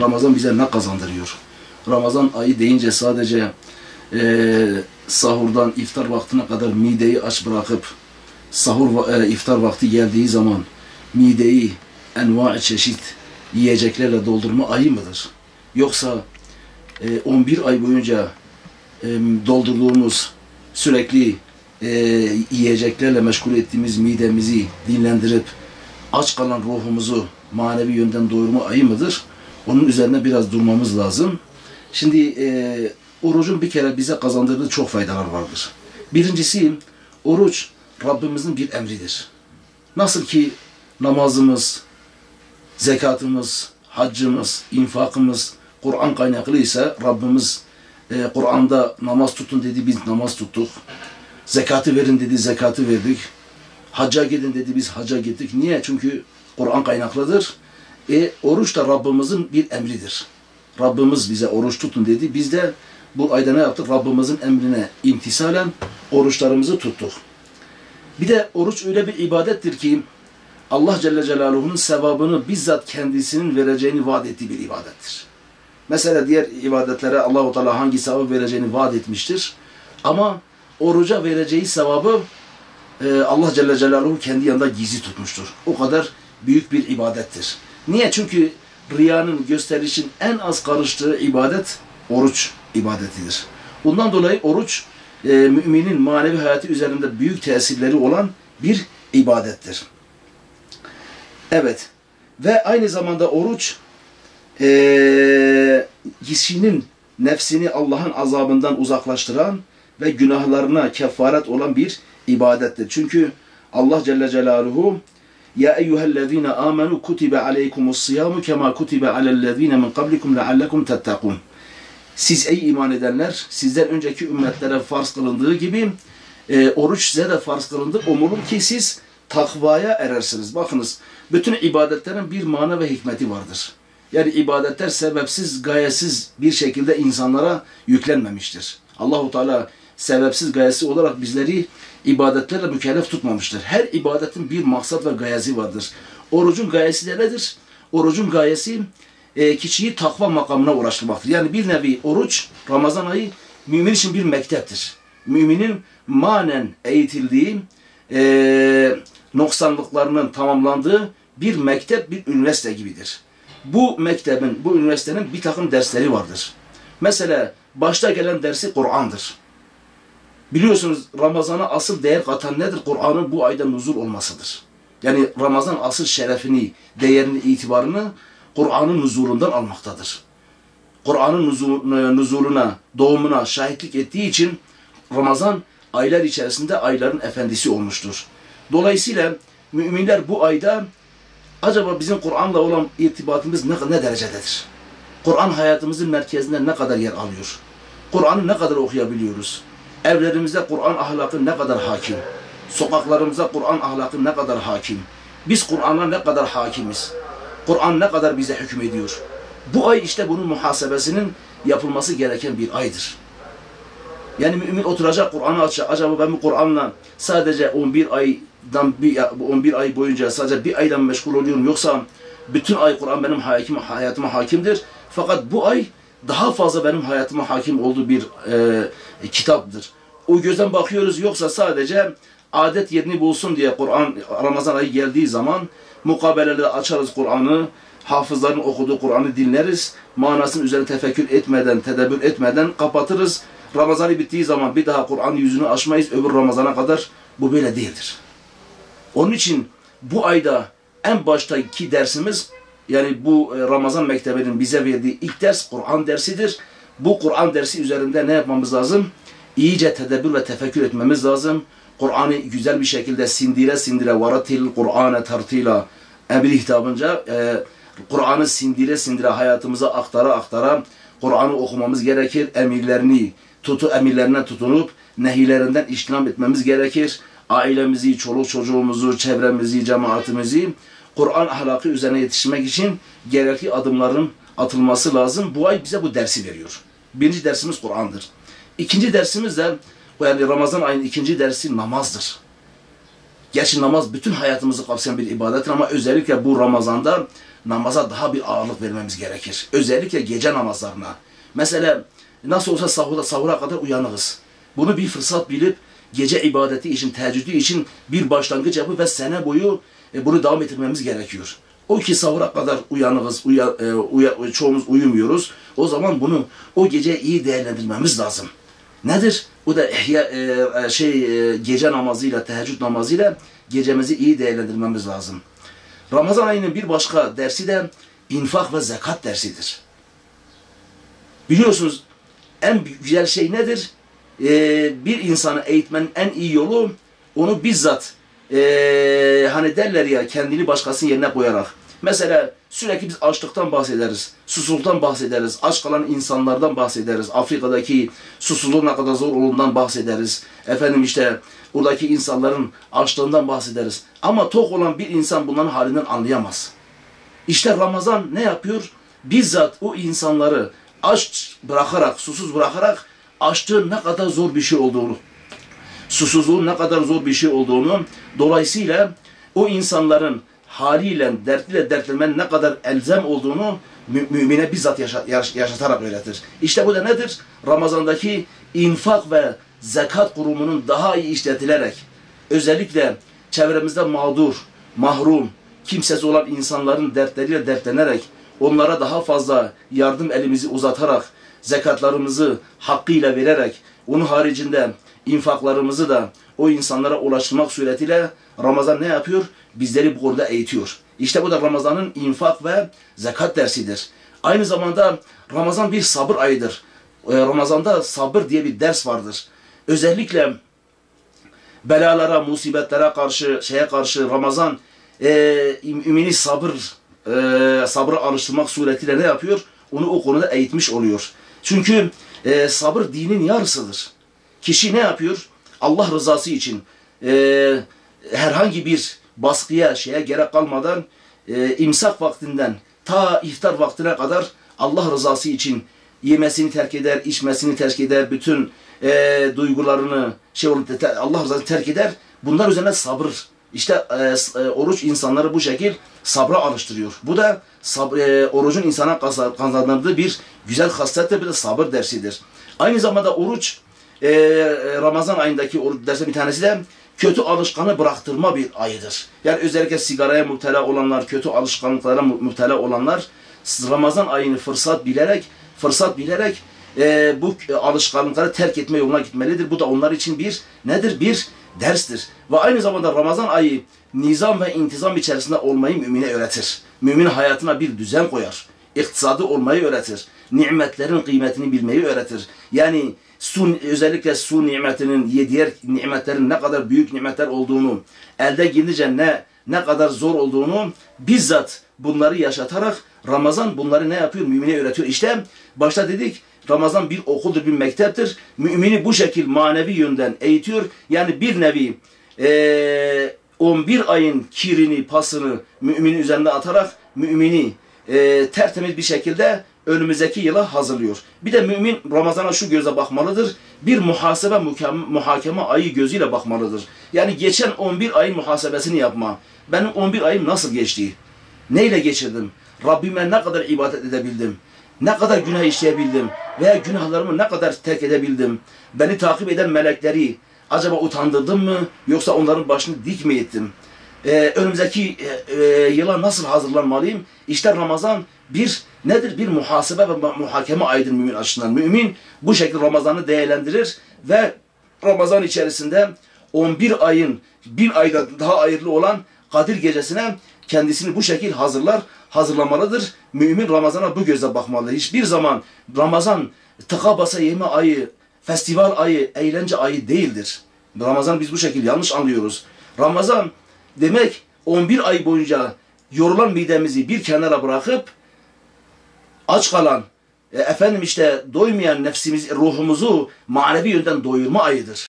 Ramazan bize ne kazandırıyor? Ramazan ayı deyince sadece sahurdan iftar vaktine kadar mideyi aç bırakıp iftar vakti geldiği zaman mideyi enva-i çeşit yiyeceklerle doldurma ayı mıdır? Yoksa 11 ay boyunca doldurduğumuz, sürekli yiyeceklerle meşgul ettiğimiz midemizi dinlendirip aç kalan ruhumuzu manevi yönden doyurma ayı mıdır? Onun üzerine biraz durmamız lazım. Şimdi orucun bir kere bize kazandırdığı çok faydalar vardır. Birincisi, oruç Rabbimizin bir emridir. Nasıl ki namazımız, zekatımız, haccımız, infakımız Kur'an kaynaklı ise Rabbimiz Kur'an'da namaz tutun dedi, biz namaz tuttuk. Zekatı verin dedi, zekatı verdik. Hacca gidin dedi, biz hacca gittik. Niye? Çünkü Kur'an kaynaklıdır. Oruç da Rabbimizin bir emridir. Rabbimiz bize oruç tutun dedi. Biz de bu ayda ne yaptık? Rabbimizin emrine imtisalen oruçlarımızı tuttuk. Bir de oruç öyle bir ibadettir ki Allah Celle Celaluhu'nun sevabını bizzat kendisinin vereceğini vaat ettiği bir ibadettir. Mesela diğer ibadetlere Allah-u Teala hangi sevabı vereceğini vaat etmiştir. Ama oruca vereceği sevabı Allah Celle Celaluhu kendi yanında gizli tutmuştur. O kadar büyük bir ibadettir. Niye? Çünkü riyanın, gösterişin en az karıştığı ibadet oruç ibadetidir. Bundan dolayı oruç müminin manevi hayatı üzerinde büyük tesirleri olan bir ibadettir. Evet. Ve aynı zamanda oruç kişinin nefsini Allah'ın azabından uzaklaştıran ve günahlarına kefaret olan bir ibadettir. Çünkü Allah Celle Celaluhu "Ya eyyühellezine amenu kutibe aleykumussiyamu kema kutibe alellezine min kablikum leallekum tettekun." Siz ey iman edenler, sizden önceki ümmetlere farz kılındığı gibi oruç size de farz kılındı. Umulur ki siz takvaya erersiniz. Bakınız, bütün ibadetlerin bir mana ve hikmeti vardır. Yani ibadetler sebepsiz, gayesiz bir şekilde insanlara yüklenmemiştir. Allahu Teala sebepsiz, gayesi olarak bizleri ibadetlerle mükellef tutmamıştır. Her ibadetin bir maksat ve gayesi vardır. Orucun gayesi de nedir? Orucun gayesi kişiyi takva makamına ulaştırmaktır. Yani bir nevi oruç, Ramazan ayı mümin için bir mekteptir. Müminin manen eğitildiği, noksanlıklarının tamamlandığı bir mektep, bir üniversite gibidir. Bu mektebin, bu üniversitenin bir takım dersleri vardır. Mesela başta gelen dersi Kur'an'dır. Biliyorsunuz Ramazan'a asıl değer katan nedir? Kur'an'ın bu ayda nuzul olmasıdır. Yani Ramazan asıl şerefini, değerini, itibarını Kur'an'ın nuzulundan almaktadır. Kur'an'ın nuzuluna, doğumuna şahitlik ettiği için Ramazan aylar içerisinde ayların efendisi olmuştur. Dolayısıyla müminler bu ayda acaba bizim Kur'an'la olan irtibatımız ne derecededir? Kur'an hayatımızın merkezinde ne kadar yer alıyor? Kur'an'ı ne kadar okuyabiliyoruz? Evlerimizde Kur'an ahlakı ne kadar hakim? Sokaklarımıza Kur'an ahlakı ne kadar hakim? Biz Kur'an'a ne kadar hakimiz? Kur'an ne kadar bize hükmediyor? Bu ay işte bunun muhasebesinin yapılması gereken bir aydır. Yani mümin oturacak, Kur'an'ı açacak. Acaba ben bu Kur'an'la sadece 11 ay boyunca sadece bir aydan meşgul oluyorum, yoksa bütün ay Kur'an benim hayatıma hakimdir. Fakat bu ay daha fazla benim hayatıma hakim olduğu bir kitaptır. O gözden bakıyoruz, yoksa sadece adet yerini bulsun diye Kur'an Ramazan ayı geldiği zaman mukabelelerde açarız Kur'an'ı, hafızların okuduğu Kur'an'ı dinleriz. Manasının üzerine tefekkür etmeden, tedebbür etmeden kapatırız. Ramazan'ı bittiği zaman bir daha Kur'an yüzünü açmayız öbür Ramazan'a kadar. Bu böyle değildir. Onun için bu ayda en baştaki dersimiz, yani bu Ramazan mektebinin bize verdiği ilk ders Kur'an dersidir. Bu Kur'an dersi üzerinde ne yapmamız lazım? İyice tedebbür ve tefekkür etmemiz lazım. Kur'an'ı güzel bir şekilde sindire sindire وَرَتِلْ قُرْآنَ تَرْتِيلًا emri hitabınca Kur'an'ı sindire sindire hayatımıza aktara Kur'an'ı okumamız gerekir. Emirlerine tutunup nehilerinden iştinab etmemiz gerekir. Ailemizi, çoluk çocuğumuzu, çevremizi, cemaatimizi Kur'an ahlakı üzerine yetişmek için gerekli adımların atılması lazım. Bu ay bize bu dersi veriyor. Birinci dersimiz Kur'an'dır. İkinci dersimiz de, yani Ramazan ayının ikinci dersi namazdır. Gerçi namaz bütün hayatımızı kapsayan bir ibadettir ama özellikle bu Ramazan'da namaza daha bir ağırlık vermemiz gerekir. Özellikle gece namazlarına. Mesela nasıl olsa sahura kadar uyanırız. Bunu bir fırsat bilip gece ibadeti için, teheccüdü için bir başlangıç yapıp ve sene boyu bunu devam ettirmemiz gerekiyor. O ki sahura kadar uyanırız, çoğumuz uyumuyoruz. O zaman bunu o gece iyi değerlendirmemiz lazım. Nedir? O da gece namazıyla, teheccüd namazıyla gecemizi iyi değerlendirmemiz lazım. Ramazan ayının bir başka dersi de infak ve zekat dersidir. Biliyorsunuz en güzel şey nedir? Bir insanı eğitmenin en iyi yolu onu bizzat hani derler ya, kendini başkasının yerine koyarak. Mesela sürekli biz açlıktan bahsederiz, susuzluktan bahsederiz, aç kalan insanlardan bahsederiz, Afrika'daki susuzluğun ne kadar zor olduğundan bahsederiz, efendim işte oradaki insanların açlığından bahsederiz. Ama tok olan bir insan bunların halinden anlayamaz. İşte Ramazan ne yapıyor? Bizzat o insanları aç bırakarak, susuz bırakarak açlığın ne kadar zor bir şey olduğunu, susuzluğun ne kadar zor bir şey olduğunu, dolayısıyla o insanların haliyle, dertliyle dertlenmenin ne kadar elzem olduğunu mümine bizzat yaşatarak öğretir. İşte bu da nedir? Ramazan'daki infak ve zekat kurumunun daha iyi işletilerek, özellikle çevremizde mağdur, mahrum, kimsesiz olan insanların dertleriyle dertlenerek, onlara daha fazla yardım elimizi uzatarak, zekatlarımızı hakkıyla vererek, onun haricinde infaklarımızı da o insanlara ulaştırmak suretiyle Ramazan ne yapıyor? Bizleri bu konuda eğitiyor. İşte bu da Ramazan'ın infak ve zekat dersidir. Aynı zamanda Ramazan bir sabır ayıdır. Ramazan'da sabır diye bir ders vardır. Özellikle belalara, musibetlere karşı, Ramazan ümini sabır alıştırmak suretiyle ne yapıyor? Onu o konuda eğitmiş oluyor. Çünkü sabır dinin yarısıdır. Kişi ne yapıyor? Allah rızası için herhangi bir baskıya, gerek kalmadan imsak vaktinden ta iftar vaktine kadar Allah rızası için yemesini terk eder, içmesini terk eder, bütün duygularını Allah rızası terk eder. Bunlar üzerine sabır. İşte oruç insanları bu şekil sabra alıştırıyor. Bu da orucun insana kazandırdığı bir güzel haslettir, bir de sabır dersidir. Aynı zamanda oruç, Ramazan ayındaki oruç dersi bir tanesi de kötü alışkanı bıraktırma bir ayıdır. Yani özellikle sigaraya müptela olanlar, kötü alışkanlıklara müptela olanlar Ramazan ayını fırsat bilerek bu alışkanlıkları terk etme yoluna gitmelidir. Bu da onlar için bir nedir? Bir derstir. Ve aynı zamanda Ramazan ayı nizam ve intizam içerisinde olmayı mümine öğretir. Mümin hayatına bir düzen koyar. İktisadı olmayı öğretir. Nimetlerin kıymetini bilmeyi öğretir. Yani özellikle su nimetinin, diğer nimetlerin ne kadar büyük nimetler olduğunu, elde gelince ne kadar zor olduğunu bizzat bunları yaşatarak Ramazan bunları ne yapıyor? Mümine öğretiyor. İşte başta dedik, Ramazan bir okuldur, bir mekteptir. Mümini bu şekil manevi yönden eğitiyor. Yani bir nevi 11 ayın kirini, pasını müminin üzerinde atarak mümini tertemiz bir şekilde önümüzdeki yıla hazırlıyor. Bir de mümin Ramazan'a şu göze bakmalıdır. Bir muhakeme ayı gözüyle bakmalıdır. Yani geçen 11 ayın muhasebesini yapma. Benim 11 ayım nasıl geçti? Neyle geçirdim? Rabbime ne kadar ibadet edebildim? Ne kadar günah işleyebildim? Veya günahlarımı ne kadar terk edebildim? Beni takip eden melekleri acaba utandırdım mı? Yoksa onların başını dik mi ettim? Önümüzdeki yıla nasıl hazırlanmalıyım? İşte Ramazan bir nedir? Bir muhasebe ve muhakeme ayıdır mümin açısından. Mümin bu şekilde Ramazan'ı değerlendirir ve Ramazan içerisinde 11 ayın bir ayda daha ayrılı olan Kadir gecesine kendisini bu şekil hazırlamalıdır. Mümin Ramazan'a bu gözle bakmalıdır. Hiçbir zaman Ramazan tıka basa yeme ayı, festival ayı, eğlence ayı değildir. Ramazan biz bu şekil yanlış anlıyoruz. Ramazan demek 11 ay boyunca yorulan midemizi bir kenara bırakıp aç kalan, doymayan nefsimizi, ruhumuzu manevi yönden doyurma ayıdır.